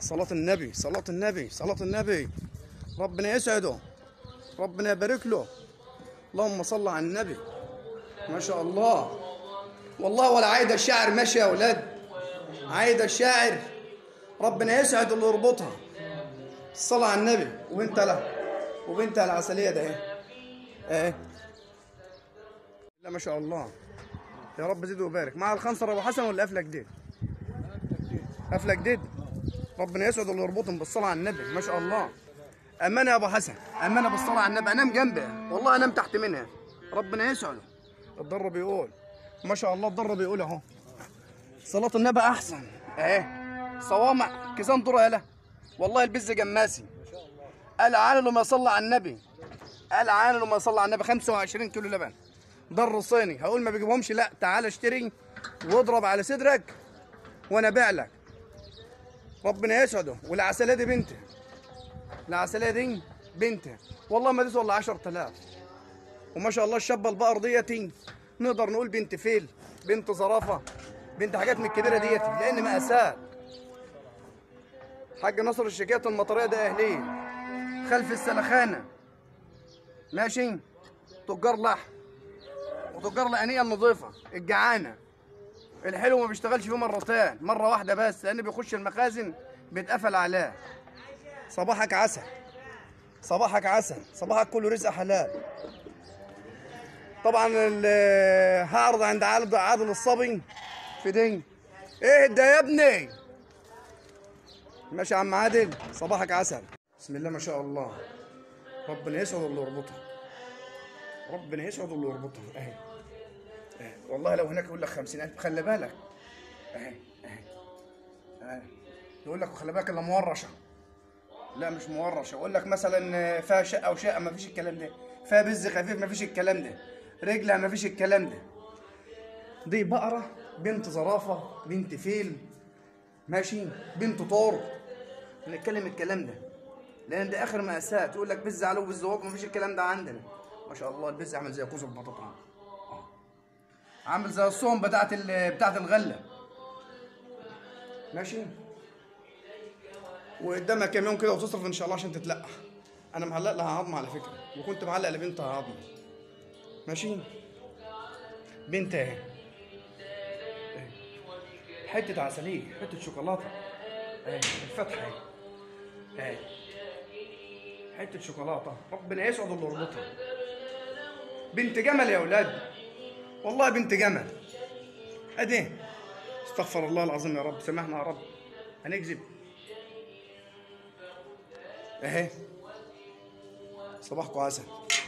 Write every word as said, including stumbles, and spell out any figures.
صلاة النبي صلاة النبي صلاة النبي، ربنا يسعده ربنا يبارك له، اللهم صل على النبي. ما شاء الله والله. ولا عايده الشاعر ماشي يا اولاد، عايده الشاعر ربنا يسعد اللي يربطها. الصلاة على النبي وبنتها وبنتها العسليه ده اهي اهي. لا ما شاء الله، يا رب زد وبارك. مع الخنصر ابو حسن ولا قفله جديد؟ قفله جديد. ربنا يسعد اللي يربطهم بالصلاة على النبي. ما شاء الله. امانه يا ابو حسن، امانه بالصلاة على النبي. انام جنبها والله، انام تحت منها، ربنا يسعده. الضر بيقول ما شاء الله، الضر بيقول اهو صلاة النبي احسن اهي. صوامع كيسان دور يالا والله، البز جماسي ما شاء الله. قال عانى لما صلى على النبي، قال عانى لما صلى على النبي. خمسة وعشرين كيلو لبن ضر صيني. هقول ما بيجيبهمش؟ لا، تعال اشتري واضرب على صدرك وانا ابيع لك، ربنا يسعده. والعسليه دي بنتي، العسليه دي بنتي والله ما تسوى الا عشرة آلاف. وما شاء الله الشابه البقر ديتي نقدر نقول بنت فيل، بنت زرافه، بنت حاجات من الكبيره ديتي، لان مقاسات. حاج ناصر الشيكات المطريه ده اهليه خلف السلخانه، ماشي، تجار لحم وتجار الانيه النظيفه الجعانه. الحلو ما بيشتغلش فيه مرتين، مره واحده بس، لان بيخش المخازن بيتقفل عليه. صباحك عسل، صباحك عسل، صباحك كله رزق حلال. طبعا هعرض عند عادل، عادل الصبي في دين. ايه ده يا ابني؟ ماشي يا عم عادل، صباحك عسل. بسم الله ما شاء الله، ربنا يسعد اللي يربطها، ربنا يسعد اللي يربطها اهي اهي. والله لو هناك يقول لك خمسين ألف، خلي بالك اهي اهي اهي. يقول لك خلي بالك اللي مورشه، لا مش مورشه. يقول لك مثلا فيها شقه او شقه، ما فيش الكلام ده. فيها بز خفيف، ما فيش الكلام ده. رجلها ما فيش الكلام ده. دي بقره، بنت زرافه، بنت فيل، ماشي، بنت طور. بنتكلم الكلام ده لان ده اخر مقاسات. يقول لك بز علو بالزواج، ما فيش الكلام ده عندنا. ما شاء الله البز عامل زي كوز البطاطا، عامل زي الصوم بتاعت بتاعت الغله، ماشي. وقدامها كام يوم كده وتصرف ان شاء الله عشان تتلقح. انا معلق لها عظمه على فكره، وكنت معلق لبنتها عظمه، ماشي. بنت اهي، حته عسليه، حته شوكولاته اهي، الفتحه اهي، حته شوكولاته، ربنا يسعد اللي يربطها. بنت جمل يا اولاد، والله بنت جمل. ادي استغفر الله العظيم يا رب، سامحنا يا رب، هنكذب اهي. صباحكم عسل.